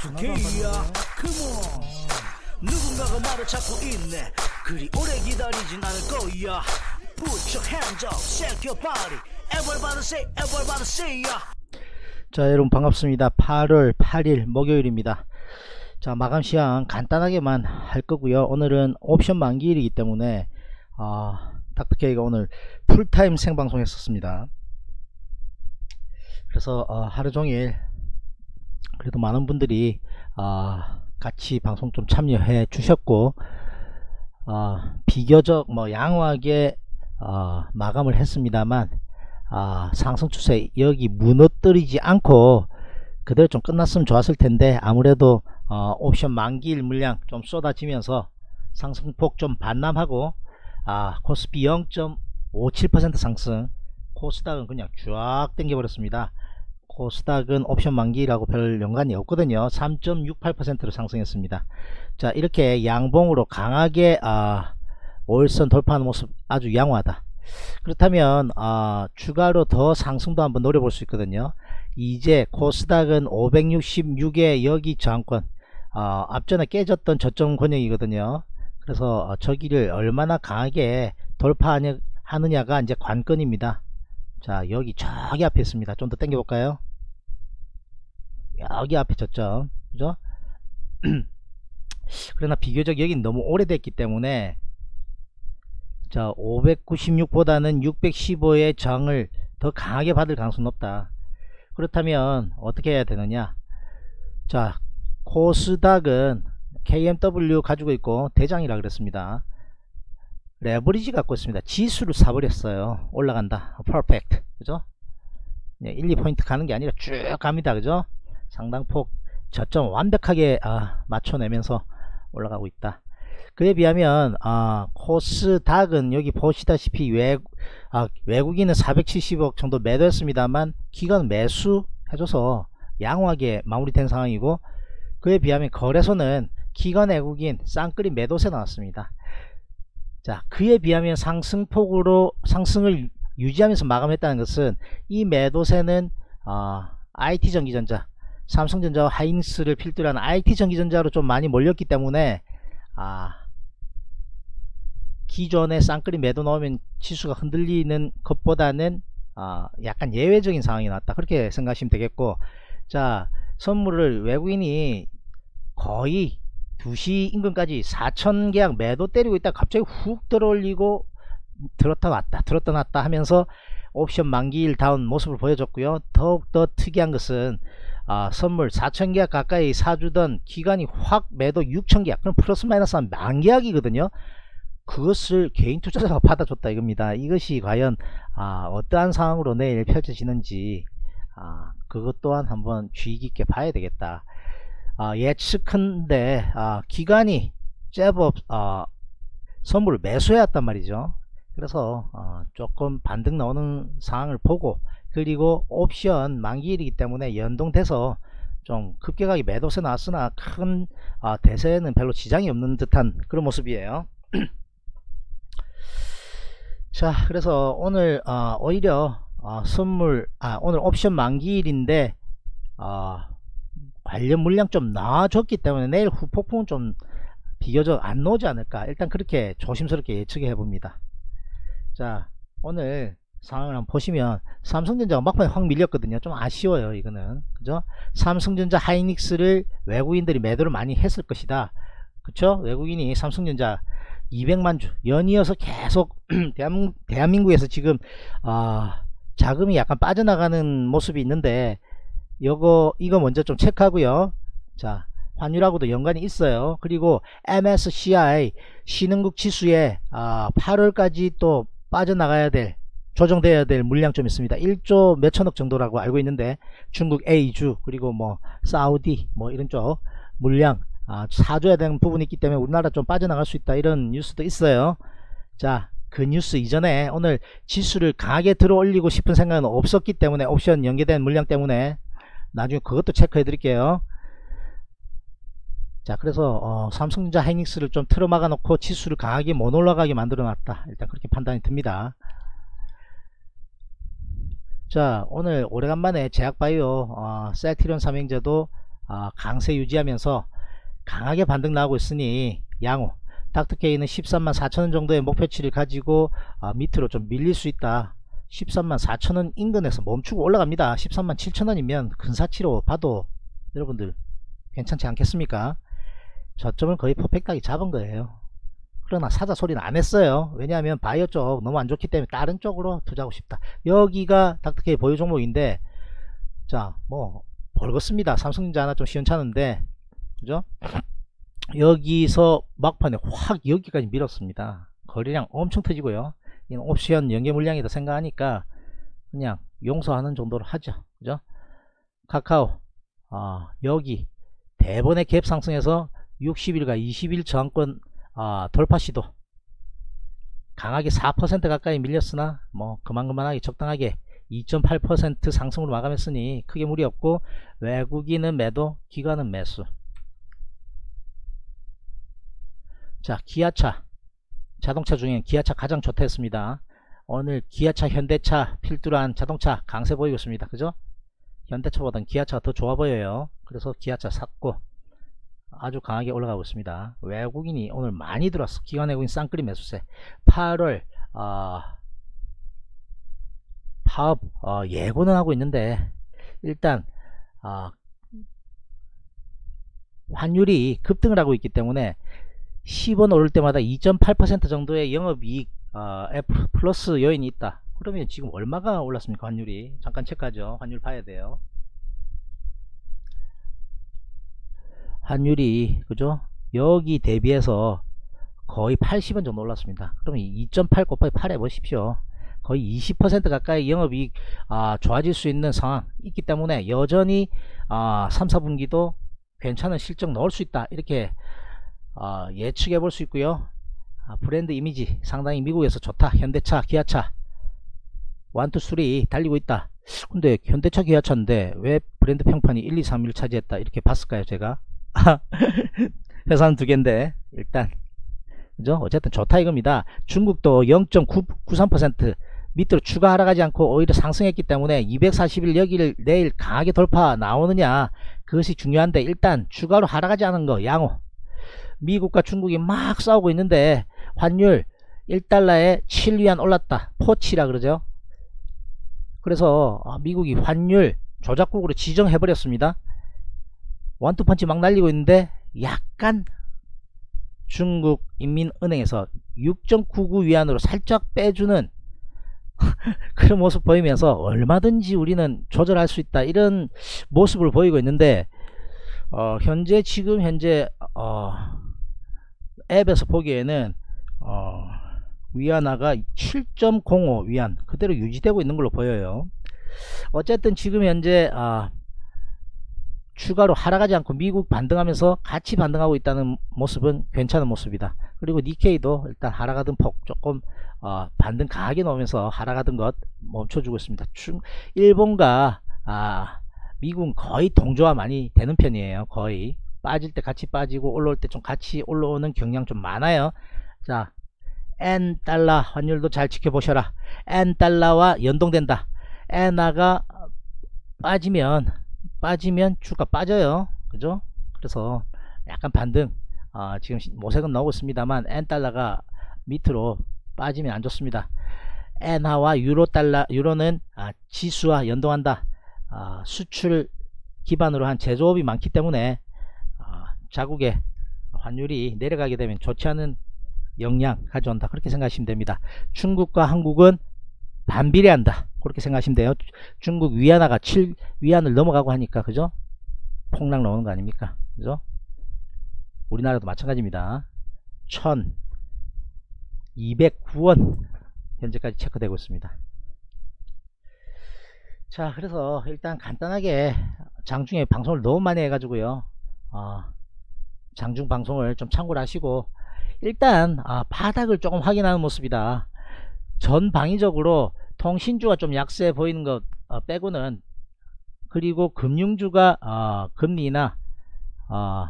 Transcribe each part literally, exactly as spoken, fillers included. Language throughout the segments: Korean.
닥터케이야 컴온. 누군가가 말을 찾고 있네. 그리 오래 기다리진 않을 거야. Put your hands up, shake your body. Everybody say, everybody say ya. 자, 여러분 반갑습니다. 팔월 팔일 목요일입니다. 자, 마감 시황 간단하게만 할 거고요. 오늘은 옵션 만기일이기 때문에 어, 닥터케이가 오늘 풀타임 생방송 했었습니다. 그래서 어, 하루종일 그래도 많은 분들이 어, 같이 방송 좀 참여해 주셨고 어, 비교적 뭐 양호하게 어, 마감을 했습니다만 아, 상승 추세 여기 무너뜨리지 않고 그대로 좀 끝났으면 좋았을 텐데 아무래도 어, 옵션 만기일 물량 좀 쏟아지면서 상승폭 좀 반납하고 아, 코스피 영 점 오칠 퍼센트 상승, 코스닥은 그냥 쫙 당겨버렸습니다. 코스닥은 옵션 만기일하고 별 연관이 없거든요. 삼 점 육팔 퍼센트로 상승했습니다. 자, 이렇게 양봉으로 강하게 아, 월선 돌파하는 모습 아주 양호하다. 그렇다면 아, 추가로 더 상승도 한번 노려볼 수 있거든요. 이제 코스닥은 오백육십육에 여기 저항권 아, 앞전에 깨졌던 저점 권역이거든요. 그래서 저기를 얼마나 강하게 돌파하느냐가 이제 관건입니다. 자, 여기 저기 앞에 있습니다. 좀 더 당겨 볼까요? 여기 앞에 저점, 그죠? 그러나 비교적 여긴 너무 오래됐기 때문에 자, 오백구십육보다는 육백십오의 저항을 더 강하게 받을 가능성은 없다. 그렇다면 어떻게 해야 되느냐? 자, 코스닥은 케이엠더블유 가지고 있고 대장이라 그랬습니다. 레버리지 갖고 있습니다. 지수를 사버렸어요. 올라간다. 퍼펙트. 그죠? 일, 이 포인트 가는게 아니라 쭉 갑니다. 그죠? 상당폭 저점 완벽하게 아, 맞춰내면서 올라가고 있다. 그에 비하면 아, 코스닥은 여기 보시다시피 외, 아, 외국인은 사백칠십억 정도 매도했습니다만 기관 매수 해줘서 양호하게 마무리된 상황이고 그에 비하면 거래소는 기관 외국인 쌍끌이 매도세 나왔습니다. 자, 그에 비하면 상승폭으로 상승을 유지하면서 마감했다는 것은 이 매도세는 어, 아이티 전기전자, 삼성전자와 하이닉스를 필두로 한 아이티 전기전자로 좀 많이 몰렸기 때문에 아, 기존에 쌍끌이 매도 넣으면 지수가 흔들리는 것보다는 아, 약간 예외적인 상황이 났다. 그렇게 생각하시면 되겠고, 자, 선물을 외국인이 거의 두 시 인근까지 사천 계약 매도 때리고 있다. 갑자기 훅 들어올리고 들었다 놨다 들었다 놨다 하면서 옵션 만기일 다운 모습을 보여줬고요. 더욱더 특이한 것은 아, 선물 사천 계약 가까이 사주던 기간이 확 매도 육천 계약, 그럼 플러스 마이너스 한 만 계약이거든요. 그것을 개인 투자자가 받아줬다 이겁니다. 이것이 과연 아, 어떠한 상황으로 내일 펼쳐지는지 아, 그것 또한 한번 주의 깊게 봐야 되겠다. 아, 예측컨대 아, 기관이 제법 아, 선물을 매수해왔단 말이죠. 그래서 아, 조금 반등 나오는 상황을 보고 그리고 옵션 만기일이기 때문에 연동돼서 좀 급격하게 매도세 나왔으나 큰 아, 대세는 별로 지장이 없는 듯한 그런 모습이에요. 자, 그래서 오늘 아, 오히려 아, 선물 아, 오늘 옵션 만기일인데 아, 관련 물량 좀 나와줬기 때문에 내일 후폭풍은 좀 비교적 안 나오지 않을까, 일단 그렇게 조심스럽게 예측해 봅니다. 자, 오늘 상황을 한번 보시면 삼성전자가 막판에 확 밀렸거든요. 좀 아쉬워요 이거는. 그죠? 삼성전자 하이닉스를 외국인들이 매도를 많이 했을 것이다. 그쵸? 외국인이 삼성전자 이백만 주 연이어서 계속 대한민국에서 지금 어, 자금이 약간 빠져나가는 모습이 있는데 요거 이거 먼저 좀 체크하고요. 자, 환율하고도 연관이 있어요. 그리고 엠에스씨아이 신흥국 지수에 아, 팔월까지 또 빠져나가야 될 조정돼야 될 물량 좀 있습니다. 일조 몇천억 정도라고 알고 있는데 중국 A주 그리고 뭐 사우디 뭐 이런 쪽 물량 아, 사줘야 되는 부분이 있기 때문에 우리나라 좀 빠져나갈 수 있다 이런 뉴스도 있어요. 자, 그 뉴스 이전에 오늘 지수를 강하게 들어올리고 싶은 생각은 없었기 때문에 옵션 연계된 물량 때문에 나중에 그것도 체크해 드릴게요. 자, 그래서 어, 삼성전자 하이닉스를 좀 틀어 막아 놓고 지수를 강하게 못 올라가게 만들어 놨다. 일단 그렇게 판단이 듭니다. 자, 오늘 오래간만에 제약바이오 어, 셀트리온 삼형제도 어, 강세 유지하면서 강하게 반등 나오고 있으니 양호. 닥터케이는 십삼만 사천원 정도의 목표치를 가지고 어, 밑으로 좀 밀릴 수 있다. 십삼만 사천원 인근에서 멈추고 올라갑니다. 십삼만 칠천원이면 근사치로 봐도 여러분들 괜찮지 않겠습니까? 저점을 거의 퍼펙트하게 잡은 거예요. 그러나 사자 소리는 안 했어요. 왜냐하면 바이오 쪽 너무 안 좋기 때문에 다른 쪽으로 투자하고 싶다. 여기가 닥터케이 보유 종목인데, 자, 뭐 벌겋습니다. 삼성전자 하나 좀 시원찮은데, 그죠? 여기서 막판에 확 여기까지 밀었습니다. 거래량 엄청 터지고요. 이건 옵션 연계 물량이다 생각하니까 그냥 용서하는 정도로 하죠. 그죠? 카카오, 아, 여기 대번의 갭 상승에서 육십일과 이십일 저항권 아, 돌파 시도 강하게 사 퍼센트 가까이 밀렸으나 뭐 그만그만하게 적당하게 이 점 팔 퍼센트 상승으로 마감했으니 크게 무리 없고, 외국인은 매도, 기관은 매수. 자, 기아차, 자동차 중에 기아차 가장 좋다 했습니다. 오늘 기아차, 현대차 필두로 한 자동차 강세 보이고 있습니다. 그죠? 현대차보단 기아차가 더 좋아 보여요. 그래서 기아차 샀고 아주 강하게 올라가고 있습니다. 외국인이 오늘 많이 들어왔어. 기관 외국인 쌍끌이 매수세. 팔월 어, 파업 어, 예고는 하고 있는데 일단 어, 환율이 급등을 하고 있기 때문에 십 원 오를 때마다 이 점 팔 퍼센트 정도의 영업이익 어, F 플러스 요인이 있다. 그러면 지금 얼마가 올랐습니까? 환율이. 잠깐 체크하죠. 환율 봐야 돼요. 환율이, 그죠? 여기 대비해서 거의 팔십 원 정도 올랐습니다. 그럼 이 점 팔 곱하기 팔 해보십시오. 거의 이십 퍼센트 가까이 영업이익 아, 좋아질 수 있는 상황 있기 때문에 여전히 아, 삼, 사분기도 괜찮은 실적 넣을 수 있다. 이렇게 어, 예측해 볼 수 있고요. 아, 브랜드 이미지 상당히 미국에서 좋다. 현대차, 기아차 일, 이, 삼이 달리고 있다. 근데 현대차, 기아차인데 왜 브랜드 평판이 일, 이, 삼, 일 차지했다 이렇게 봤을까요? 제가 회사는 두 개인데 일단 그죠? 어쨌든 좋다 이겁니다. 중국도 영 점 구삼 퍼센트 밑으로 추가 하락하지 않고 오히려 상승했기 때문에 이백사십일 여기를 내일 강하게 돌파 나오느냐 그것이 중요한데, 일단 추가로 하락하지 않은 거 양호. 미국과 중국이 막 싸우고 있는데 환율 일 달러에 칠 위안 올랐다. 포치라 그러죠. 그래서 미국이 환율 조작국으로 지정해버렸습니다. 원투펀치 막 날리고 있는데 약간 중국인민은행에서 육 점 구구 위안으로 살짝 빼주는 그런 모습 보이면서 얼마든지 우리는 조절할 수 있다 이런 모습을 보이고 있는데, 어, 현재 지금 현재 어, 앱에서 보기에는 어, 위안화가 칠 점 공오 위안 그대로 유지되고 있는 걸로 보여요. 어쨌든 지금 현재 어, 추가로 하락하지 않고 미국 반등하면서 같이 반등하고 있다는 모습은 괜찮은 모습이다. 그리고 니케이도 일단 하락하던 폭 조금 어, 반등 강하게 나오면서 하락하던 것 멈춰주고 있습니다. 중, 일본과 아, 미국은 거의 동조화 많이 되는 편이에요. 거의 빠질 때 같이 빠지고 올라올 때 좀 같이 올라오는 경향 좀 많아요. 자, 엔달러 환율도 잘 지켜보셔라. 엔달러와 연동된다. 엔화가 빠지면 빠지면 주가 빠져요. 그죠? 그래서 약간 반등 어, 지금 모색은 나오고 있습니다만 엔달러가 밑으로 빠지면 안 좋습니다. 엔화와 유로달러, 유로는 아, 지수와 연동한다. 아, 수출 기반으로 한 제조업이 많기 때문에 아, 자국의 환율이 내려가게 되면 좋지 않은 영향 가져온다. 그렇게 생각하시면 됩니다. 중국과 한국은 반비례한다. 그렇게 생각하시면 돼요. 중국 위안화가 칠 위안을 넘어가고 하니까 그죠? 폭락 나오는 거 아닙니까? 그죠? 우리나라도 마찬가지입니다. 천이백구원 현재까지 체크되고 있습니다. 자, 그래서 일단 간단하게 장중에 방송을 너무 많이 해가지고요. 어, 장중 방송을 좀 참고를 하시고 일단 아, 바닥을 조금 확인하는 모습이다. 전방위적으로 통신주가 좀 약세 보이는 것 어, 빼고는, 그리고 금융주가 어, 금리나 어,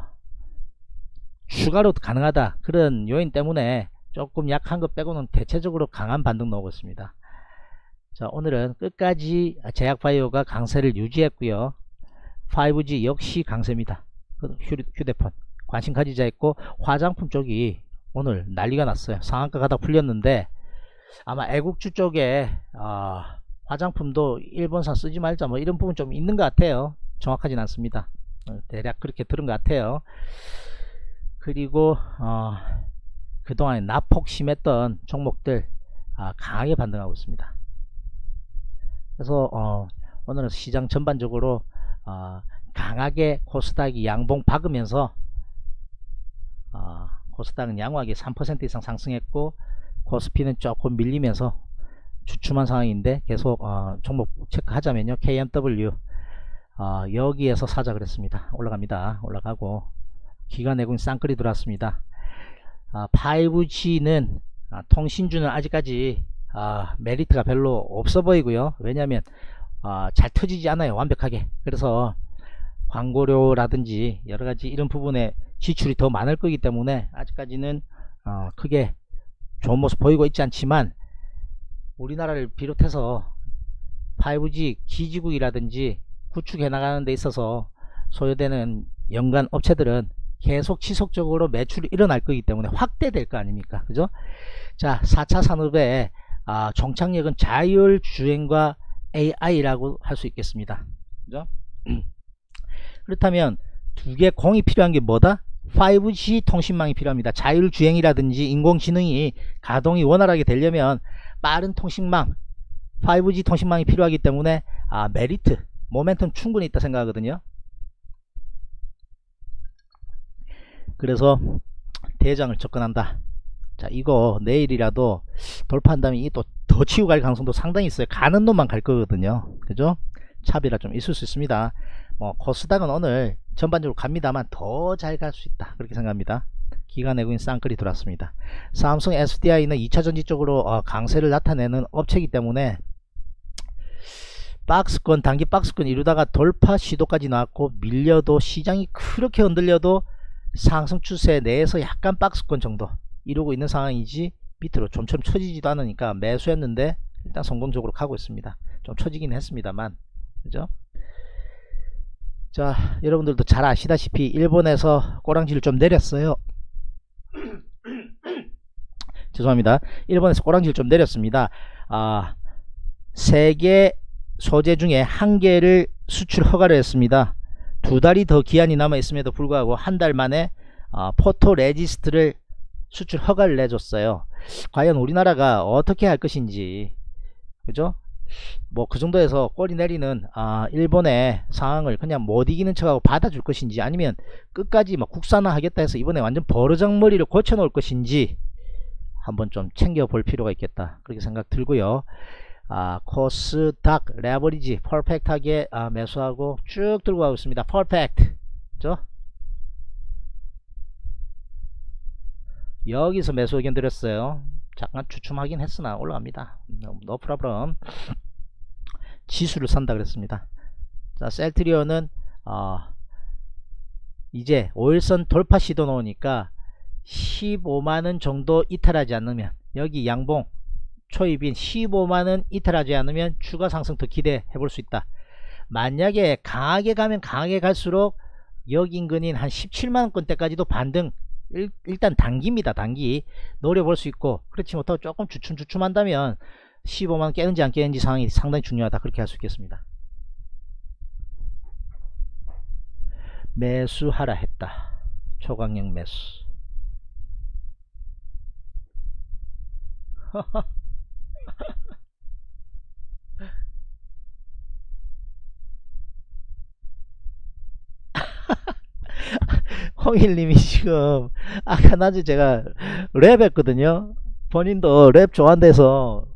추가로 가능하다 그런 요인 때문에 조금 약한 것 빼고는 대체적으로 강한 반등 나오고 있습니다. 자, 오늘은 끝까지 제약바이오가 강세를 유지했고요. 파이브 지 역시 강세입니다. 휴대폰 관심 가지자 했고, 화장품 쪽이 오늘 난리가 났어요. 상한가 가다 풀렸는데 아마 애국주 쪽에 어, 화장품도 일본산 쓰지 말자 뭐 이런 부분 좀 있는 것 같아요. 정확하진 않습니다. 대략 그렇게 들은 것 같아요. 그리고 어, 그동안에 낙폭 심했던 종목들 아, 강하게 반등하고 있습니다. 그래서 어, 오늘은 시장 전반적으로 어, 강하게 코스닥이 양봉 박으면서 어, 코스닥은 양호하게 삼 퍼센트 이상 상승했고, 코스피는 조금 밀리면서 주춤한 상황인데, 계속 어, 종목 체크하자면요, 케이엠더블유 어, 여기에서 사자 그랬습니다. 올라갑니다. 올라가고 기가 내고 있는 쌍끌이 들어왔습니다. 어, 파이브 지는 어, 통신주는 아직까지 어, 메리트가 별로 없어 보이고요. 왜냐하면 어, 잘 터지지 않아요, 완벽하게. 그래서 광고료라든지 여러가지 이런 부분에 지출이 더 많을 거기 때문에 아직까지는 어, 크게 좋은 모습 보이고 있지 않지만, 우리나라를 비롯해서 파이브 지 기지국이라든지 구축해 나가는 데 있어서 소요되는 연간 업체들은 계속 지속적으로 매출이 일어날 거기 때문에 확대될 거 아닙니까? 그죠? 자, 사 차 산업의 아, 종착역은 자율주행과 에이아이라고 할 수 있겠습니다. 그죠? 그렇다면 두 개 공이 필요한 게 뭐다? 파이브 지 통신망이 필요합니다. 자율주행이라든지 인공지능이 가동이 원활하게 되려면 빠른 통신망, 파이브 지 통신망이 필요하기 때문에 아, 메리트, 모멘텀 충분히 있다 생각하거든요. 그래서 대장을 접근한다. 자, 이거 내일이라도 돌파한다면 이 또 더 치고 갈 가능성도 상당히 있어요. 가는 놈만 갈 거거든요. 그죠? 차비라 좀 있을 수 있습니다. 뭐 코스닥은 오늘 전반적으로 갑니다만 더 잘 갈 수 있다, 그렇게 생각합니다. 기가 내고 있는 쌍끌이 들어왔습니다. 삼성 에스디아이는 이차전지 쪽으로 어, 강세를 나타내는 업체이기 때문에 박스권, 단기 박스권 이루다가 돌파 시도까지 나왔고, 밀려도 시장이 그렇게 흔들려도 상승 추세 내에서 약간 박스권 정도 이루고 있는 상황이지, 밑으로 좀처럼 처지지도 않으니까 매수했는데 일단 성공적으로 가고 있습니다. 좀 처지긴 했습니다만, 그죠? 자, 여러분들도 잘 아시다시피 일본에서 꼬랑지를 좀 내렸어요. 죄송합니다. 일본에서 꼬랑지를 좀 내렸습니다. 아, 세 개 소재 중에 한 개를 수출 허가를 했습니다. 두 달이 더 기한이 남아 있음에도 불구하고 한 달 만에 아, 포토 레지스트를 수출 허가를 내줬어요. 과연 우리나라가 어떻게 할 것인지, 그죠? 뭐 그 정도에서 꼬리 내리는 아, 일본의 상황을 그냥 못 이기는 척하고 받아줄 것인지, 아니면 끝까지 막 국산화 하겠다 해서 이번에 완전 버르장머리를 고쳐 놓을 것인지 한번 좀 챙겨 볼 필요가 있겠다, 그렇게 생각 들고요. 아, 코스닥 레버리지 퍼펙트하게 아, 매수하고 쭉 들고 가고 있습니다. 퍼펙트, 그죠? 여기서 매수 의견 드렸어요. 잠깐 주춤하긴 했으나 올라갑니다. No problem. 지수를 산다 그랬습니다. 자, 셀트리온은 어, 이제 오일선 돌파 시도 넣으니까 십오만 원 정도 이탈하지 않으면, 여기 양봉 초입인 십오만 원 이탈하지 않으면 추가 상승 더 기대해 볼 수 있다. 만약에 강하게 가면 강하게 갈수록 여기 인근인 한 십칠만 원권대까지도 반등, 일, 일단 단기입니다. 단기 노려볼 수 있고, 그렇지 못하고 조금 주춤주춤한다면 십오만 원 깨는지 안 깨는지 상황이 상당히 중요하다, 그렇게 할 수 있겠습니다. 매수하라 했다. 초강력 매수. 홍일님이 지금 아까 낮에 제가 랩했거든요. 본인도 랩 좋아한대서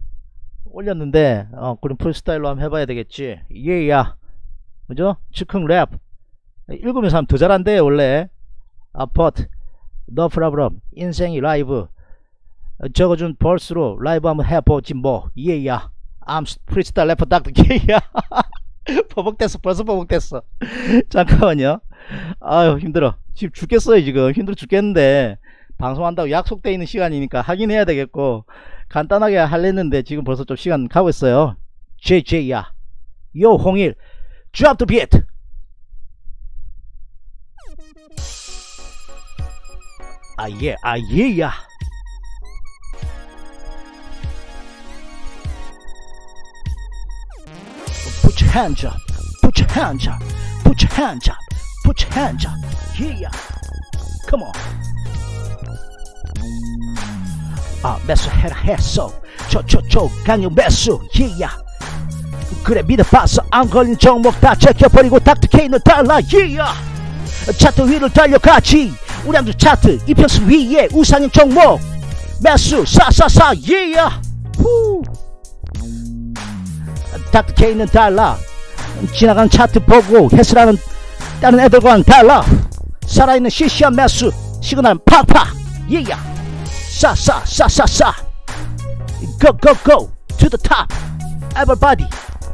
올렸는데, 어, 그럼 풀스타일로 한번 해봐야 되겠지. 예야, 그죠? 즉흥 랩 읽으면서 하면 더 잘한대 원래. 아파트, no problem, 인생이 라이브, 적어준 벌스로 라이브 한번 해보지 뭐. 예야, I'm 프리스타일 래퍼 닥터케이야. 버벅댔어, 벌써 버벅댔어. 잠깐만요. 아유, 힘들어. 지금 죽겠어요. 지금 힘들어 죽겠는데, 방송한다고 약속되어 있는 시간이니까 하긴 해야 되겠고, 간단하게 할랬는데 지금 벌써 좀 시간 가고 있어요. 제이제이야. 요 홍일, drop the beat. 아예 아예야. Put your hands up, put your hands up, put your hands up, put your hands up, yeah. Come on. 아 매수 해라 했어. 저저저 강요 매수, yeah. 그래 믿어봤어. 안 걸린 종목 다 제껴버리고 닥터케이는 달라, yeah. 차트 위를 달려가지. 우리 함도 차트 이평수 위에 우상인 종목 매수 사사사 예야. 후 닥터케이는 달라. 지나간 차트 보고 해설하는 다른 애들과는 달라. 살아있는 시시한 매수 시그널 팍팍 예야. 사사사사사 go go go to the top everybody.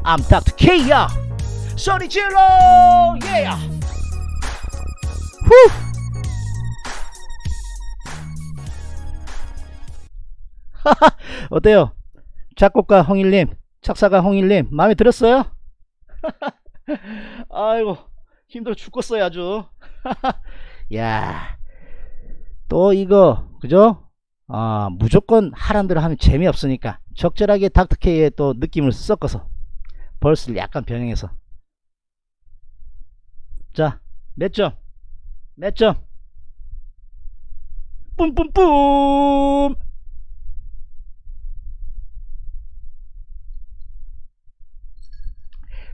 I'm 닥터케이야. 소리 질러 예야. 후 어때요? 작곡가 홍일님, 작사가 홍일님 마음에 들었어요? 아이고 힘들어 죽겠어요 아주. 야, 또 이거 그죠? 아 무조건 하란 대로 하면 재미없으니까 적절하게 닥터케이의 또 느낌을 섞어서 벌스를 약간 변형해서. 자 몇 점? 몇 점? 뿜뿜뿜.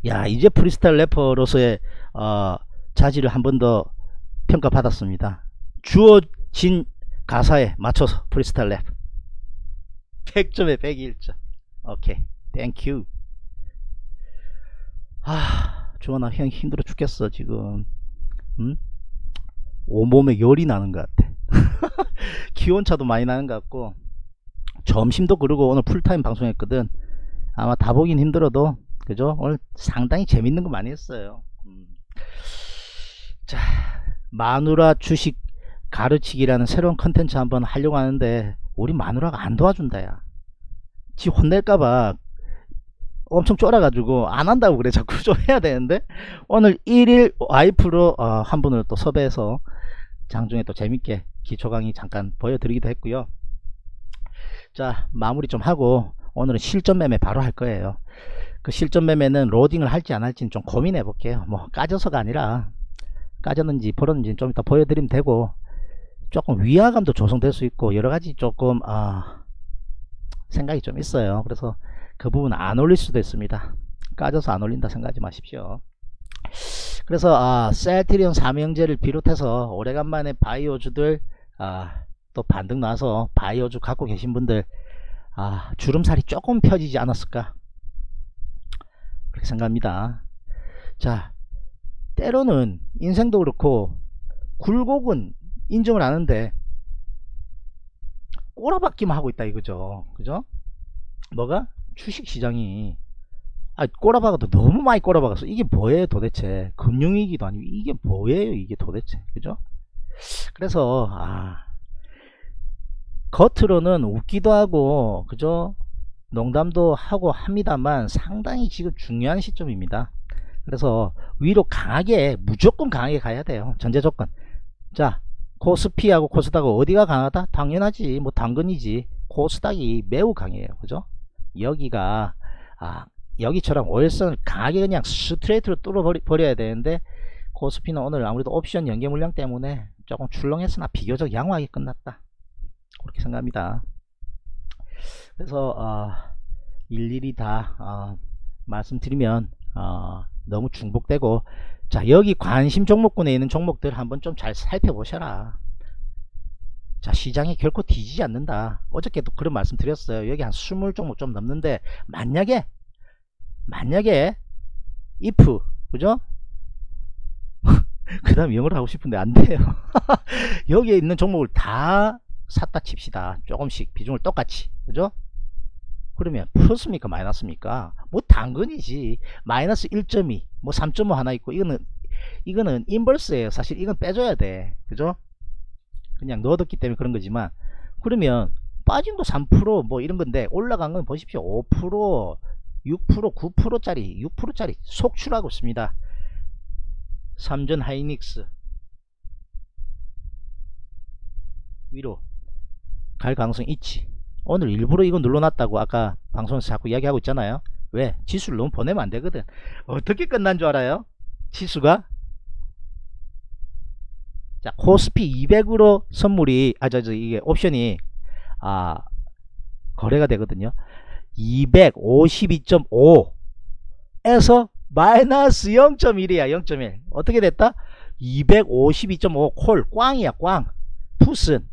야, 이제 프리스타일 래퍼로서의 어, 자질을 한 번 더 평가받았습니다. 주어진 가사에 맞춰서 프리스타일 랩. 백 점에 백이 점. 오케이, 땡큐. 아, 주원아 형 힘들어 죽겠어 지금. 응? 온몸에 열이 나는 것 같아. 기온차도 많이 나는 것 같고 점심도 그러고 오늘 풀타임 방송했거든. 아마 다 보긴 힘들어도 그죠? 오늘 상당히 재밌는 거 많이 했어요. 음. 자, 마누라 주식 가르치기라는 새로운 컨텐츠 한번 하려고 하는데 우리 마누라가 안 도와준다. 야, 지 혼낼까봐 엄청 쫄아가지고 안 한다고 그래. 자꾸 좀 해야 되는데 오늘 일일 와이프로 어, 한 분을 또 섭외해서 장중에 또 재밌게 기초 강의 잠깐 보여드리기도 했고요. 자, 마무리 좀 하고 오늘은 실전 매매 바로 할 거예요. 그 실전 매매는 로딩을 할지 안 할지는 좀 고민해 볼게요. 뭐 까져서가 아니라 까졌는지 벌었는지 좀 이따 보여드리면 되고, 조금 위화감도 조성될 수 있고 여러가지 조금 아 생각이 좀 있어요. 그래서 그 부분 안 올릴 수도 있습니다. 까져서 안 올린다 생각하지 마십시오. 그래서 아 셀트리온 삼형제를 비롯해서 오래간만에 바이오주들 아 또 반등 나서 바이오주 갖고 계신 분들 아 주름살이 조금 펴지지 않았을까 그렇게 생각합니다. 자, 때로는 인생도 그렇고 굴곡은 인정을 하는데 꼬라박기만 하고 있다 이거죠. 그죠? 뭐가? 주식시장이 아 꼬라박아도 너무 많이 꼬라박았어. 이게 뭐예요 도대체? 금융위기도 아니고 이게 뭐예요 이게 도대체? 그죠? 그래서 아 겉으로는 웃기도 하고 그죠? 농담도 하고 합니다만 상당히 지금 중요한 시점입니다. 그래서 위로 강하게 무조건 강하게 가야 돼요. 전제조건. 자, 코스피하고 코스닥은 어디가 강하다? 당연하지. 뭐 당근이지. 코스닥이 매우 강해요. 그죠? 여기가 아 여기처럼 월선을 강하게 그냥 스트레이트로 뚫어버려야 되는데 코스피는 오늘 아무래도 옵션 연계 물량 때문에 조금 출렁했으나 비교적 양호하게 끝났다 그렇게 생각합니다. 그래서 어, 일일이 다 어, 말씀드리면 어, 너무 중복되고, 자 여기 관심 종목군에 있는 종목들 한번 좀 잘 살펴보셔라. 자, 시장이 결코 뒤지지 않는다. 어저께도 그런 말씀 드렸어요. 여기 한 이십 종목 좀 넘는데 만약에 만약에 if 그죠? 그 다음 영어를 하고 싶은데 안 돼요. 여기에 있는 종목을 다 샀다 칩시다. 조금씩 비중을 똑같이. 그죠? 그러면 플러스입니까 마이너스입니까? 뭐 당근이지. 마이너스 일 점 이 뭐 삼 점 오 하나 있고 이거는 이거는 인버스예요. 사실 이건 빼줘야 돼. 그죠? 그냥 넣어뒀기 때문에 그런 거지만, 그러면 빠진 거 삼 퍼센트 뭐 이런 건데 올라간 건 보십시오. 오 퍼센트 육 퍼센트 구 퍼센트짜리 육 퍼센트짜리 속출하고 있습니다. 삼전 하이닉스 위로 갈 가능성이 있지. 오늘 일부러 이거 눌러놨다고 아까 방송에서 자꾸 이야기하고 있잖아요. 왜? 지수를 너무 보내면 안되거든. 어떻게 끝난 줄 알아요? 지수가 자 코스피 이백으로 선물이 아 저 저 이게 옵션이 아 거래가 되거든요. 이백오십이 점 오 에서 마이너스 영 점 일이야 영 점 일. 어떻게 됐다? 이백오십이 점 오 콜 꽝이야 꽝. 풋은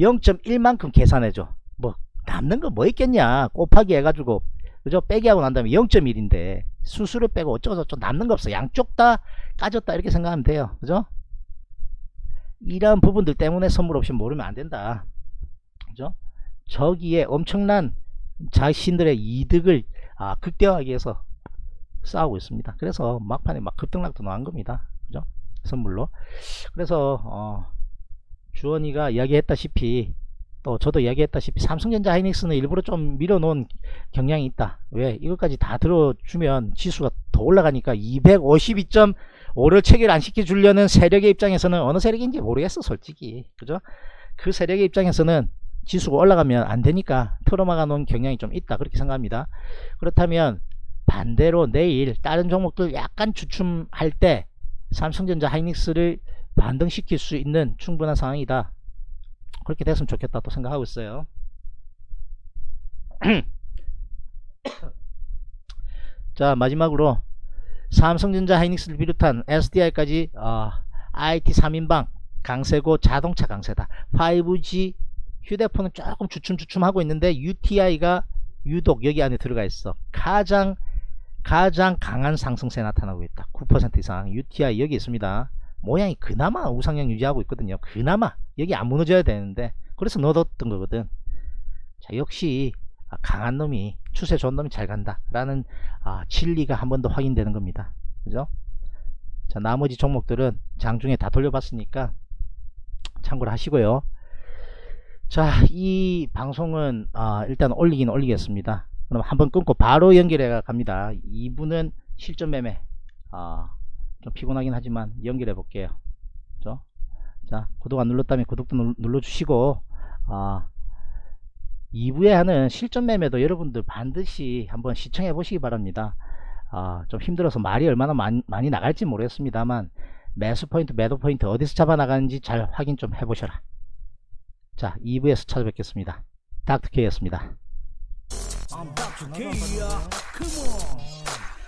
영 점 일만큼 계산해줘. 뭐 남는 거 뭐 있겠냐. 곱하기 해가지고 그죠? 빼기 하고 난 다음에 영 점 일인데 수수료 빼고 어쩌고 저쩌고 남는 거 없어. 양쪽 다 까졌다 이렇게 생각하면 돼요. 그죠? 이런 부분들 때문에 선물 옵션 모르면 안 된다. 그죠? 저기에 엄청난 자신들의 이득을 아, 극대화하기 위해서 싸우고 있습니다. 그래서 막판에 막 급등락도 나온 겁니다. 그죠? 선물로. 그래서 어, 주원이가 이야기했다시피 또 저도 이야기했다시피 삼성전자 하이닉스는 일부러 좀 밀어놓은 경향이 있다. 왜? 이것까지 다 들어주면 지수가 더 올라가니까 이백오십이 점 오를 체결 안 시켜주려는 세력의 입장에서는 어느 세력인지 모르겠어 솔직히. 그죠? 그 세력의 입장에서는 지수가 올라가면 안되니까 틀어막아 놓은 경향이 좀 있다 그렇게 생각합니다. 그렇다면 반대로 내일 다른 종목들 약간 주춤할 때 삼성전자 하이닉스를 반등시킬 수 있는 충분한 상황이다. 그렇게 됐으면 좋겠다 또 생각하고 있어요. 자 마지막으로 삼성전자 하이닉스를 비롯한 에스디아이까지 어, 아이티 삼인방 강세고 자동차 강세다. 파이브지 휴대폰은 조금 주춤주춤 하고 있는데 유티아이가 유독 여기 안에 들어가 있어. 가장 가장 강한 상승세 나타나고 있다. 구 퍼센트 이상 유티아이 여기 있습니다. 모양이 그나마 우상향 유지하고 있거든요. 그나마 여기 안 무너져야 되는데 그래서 넣어뒀던 거거든. 자 역시 강한 놈이 추세 좋은 놈이 잘 간다 라는 아, 진리가 한 번 더 확인되는 겁니다. 그죠? 자 나머지 종목들은 장중에 다 돌려봤으니까 참고를 하시고요. 자 이 방송은 아, 일단 올리긴 올리겠습니다. 그럼 한번 끊고 바로 연결해 갑니다. 이 부는 실전 매매 아, 좀 피곤하긴 하지만 연결해 볼게요. 그죠? 자 구독 안 눌렀다면 구독도 눌러주시고 아, 이 부에 하는 실전 매매도 여러분들 반드시 한번 시청해 보시기 바랍니다. 아, 좀 힘들어서 말이 얼마나 많이, 많이 나갈지 모르겠습니다만 매수 포인트 매도 포인트 어디서 잡아 나가는지 잘 확인 좀 해보셔라. 자 이 부에서 찾아뵙겠습니다. 닥터케이였습니다.